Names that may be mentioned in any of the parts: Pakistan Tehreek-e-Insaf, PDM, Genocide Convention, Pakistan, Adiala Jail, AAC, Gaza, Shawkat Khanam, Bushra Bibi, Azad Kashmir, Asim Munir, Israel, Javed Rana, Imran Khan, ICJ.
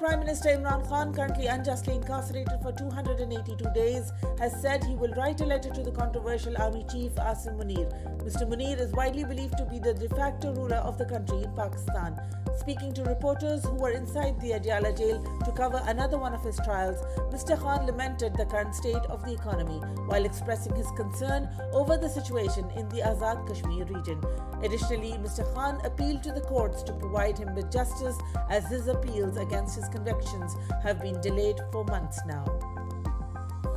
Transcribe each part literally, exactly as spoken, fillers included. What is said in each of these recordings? Prime Minister Imran Khan, currently unjustly incarcerated for two hundred eighty-two days, has said he will write a letter to the controversial army chief Asim Munir. Mister Munir is widely believed to be the de facto ruler of the country in Pakistan. Speaking to reporters who were inside the Adiala Jail to cover another one of his trials, Mister Khan lamented the current state of the economy while expressing his concern over the situation in the Azad Kashmir region. Additionally, Mister Khan appealed to the courts to provide him with justice as his appeals against his convictions have been delayed for months now.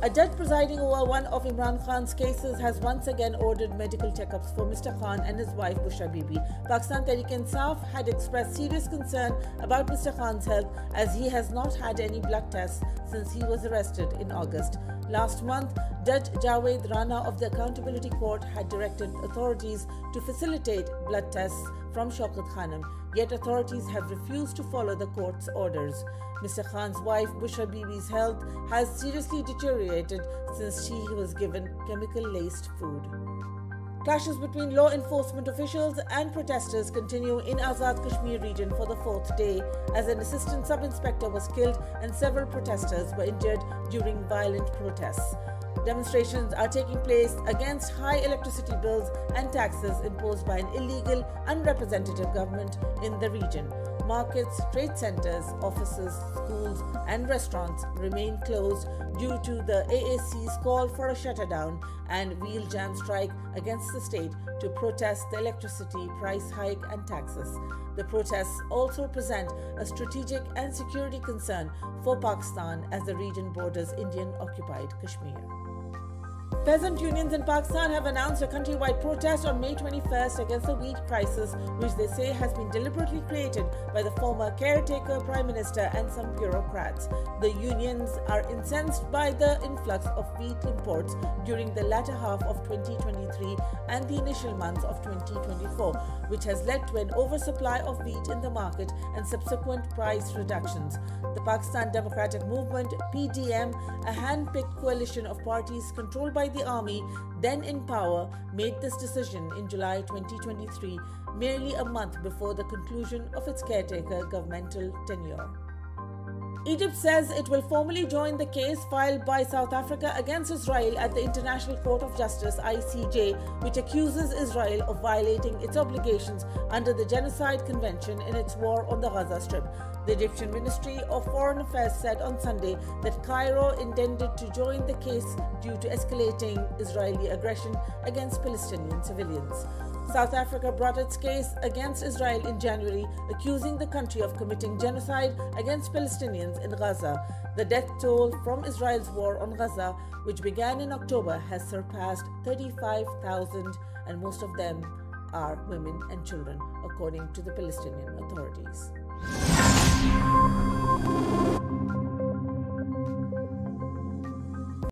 A judge presiding over one of Imran Khan's cases has once again ordered medical checkups for Mister Khan and his wife Bushra Bibi. Pakistan Tehreek-e-Insaf had expressed serious concern about Mister Khan's health as he has not had any blood tests since he was arrested in August. Last month, Judge Javed Rana of the Accountability Court had directed authorities to facilitate blood tests from Shawkat Khanam, yet authorities have refused to follow the court's orders. Mister Khan's wife Bushra Bibi's health has seriously deteriorated since she was given chemical-laced food. Clashes between law enforcement officials and protesters continue in Azad Kashmir region for the fourth day, as an assistant sub-inspector was killed and several protesters were injured during violent protests. Demonstrations are taking place against high electricity bills and taxes imposed by an illegal, unrepresentative government in the region. Markets, trade centers, offices, schools and restaurants remain closed due to the A A C's call for a shutdown and wheel jam strike against the state to protest the electricity price hike and taxes. The protests also present a strategic and security concern for Pakistan as the region borders Indian-occupied Kashmir. Peasant unions in Pakistan have announced a countrywide protest on May twenty-first against the wheat prices, which they say has been deliberately created by the former caretaker prime minister and some bureaucrats. The unions are incensed by the influx of wheat imports during the latter half of twenty twenty-three and the initial months of twenty twenty-four, which has led to an oversupply of wheat in the market and subsequent price reductions. The Pakistan Democratic Movement (P D M), a hand-picked coalition of parties controlled by the army, then in power, made this decision in July twenty twenty-three, merely a month before the conclusion of its caretaker governmental tenure. Egypt says it will formally join the case filed by South Africa against Israel at the International Court of Justice I C J, which accuses Israel of violating its obligations under the Genocide Convention in its war on the Gaza Strip. The Egyptian Ministry of Foreign Affairs said on Sunday that Cairo intended to join the case due to escalating Israeli aggression against Palestinian civilians. South Africa brought its case against Israel in January, accusing the country of committing genocide against Palestinians in Gaza. The death toll from Israel's war on Gaza, which began in October, has surpassed thirty-five thousand, and most of them are women and children, according to the Palestinian authorities.